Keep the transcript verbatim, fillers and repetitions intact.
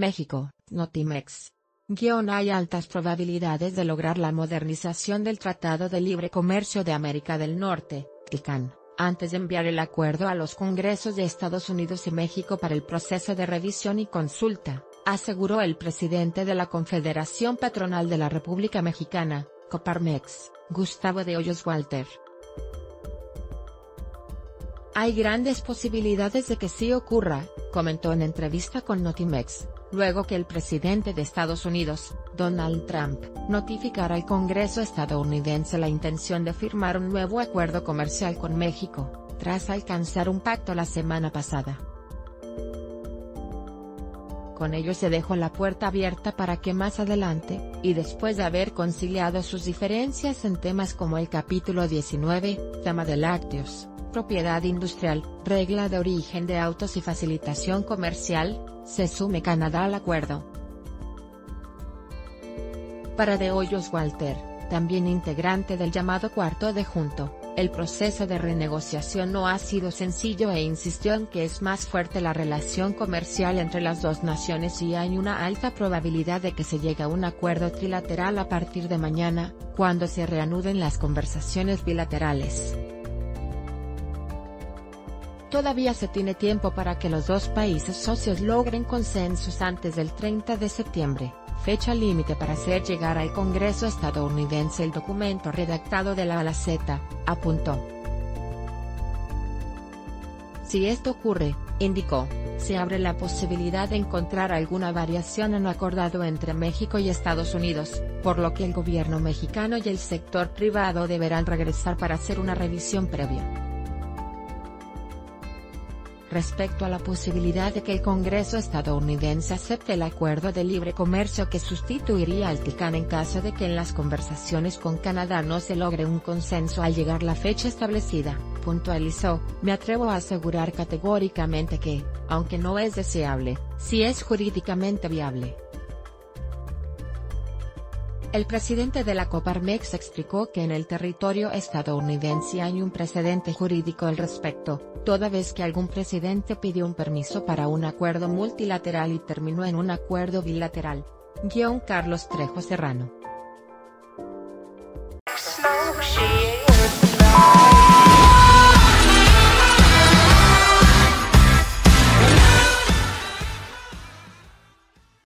México, Notimex. Guión hay altas probabilidades de lograr la modernización del Tratado de Libre Comercio de América del Norte, T I C A N, antes de enviar el acuerdo a los Congresos de Estados Unidos y México para el proceso de revisión y consulta, aseguró el presidente de la Confederación Patronal de la República Mexicana, Coparmex, Gustavo de Hoyos Walter. Hay grandes posibilidades de que sí ocurra, comentó en entrevista con Notimex, luego que el presidente de Estados Unidos, Donald Trump, notificara al Congreso estadounidense la intención de firmar un nuevo acuerdo comercial con México, tras alcanzar un pacto la semana pasada. Con ello se dejó la puerta abierta para que más adelante, y después de haber conciliado sus diferencias en temas como el capítulo diecinueve, tema de lácteos, propiedad industrial, regla de origen de autos y facilitación comercial, se sume Canadá al acuerdo. Para de Hoyos Walter, también integrante del llamado Cuarto de Junto, el proceso de renegociación no ha sido sencillo e insistió en que es más fuerte la relación comercial entre las dos naciones y hay una alta probabilidad de que se llegue a un acuerdo trilateral a partir de mañana, cuando se reanuden las conversaciones bilaterales. Todavía se tiene tiempo para que los dos países socios logren consensos antes del treinta de septiembre, fecha límite para hacer llegar al Congreso estadounidense el documento redactado de la A a la Z, apuntó. Si esto ocurre, indicó, se abre la posibilidad de encontrar alguna variación en lo acordado entre México y Estados Unidos, por lo que el gobierno mexicano y el sector privado deberán regresar para hacer una revisión previa. Respecto a la posibilidad de que el Congreso estadounidense acepte el acuerdo de libre comercio que sustituiría al T I C A N en caso de que en las conversaciones con Canadá no se logre un consenso al llegar la fecha establecida, puntualizó, me atrevo a asegurar categóricamente que, aunque no es deseable, sí es jurídicamente viable. El presidente de la Coparmex explicó que en el territorio estadounidense hay un precedente jurídico al respecto, toda vez que algún presidente pidió un permiso para un acuerdo multilateral y terminó en un acuerdo bilateral. Guión Carlos Trejo Serrano.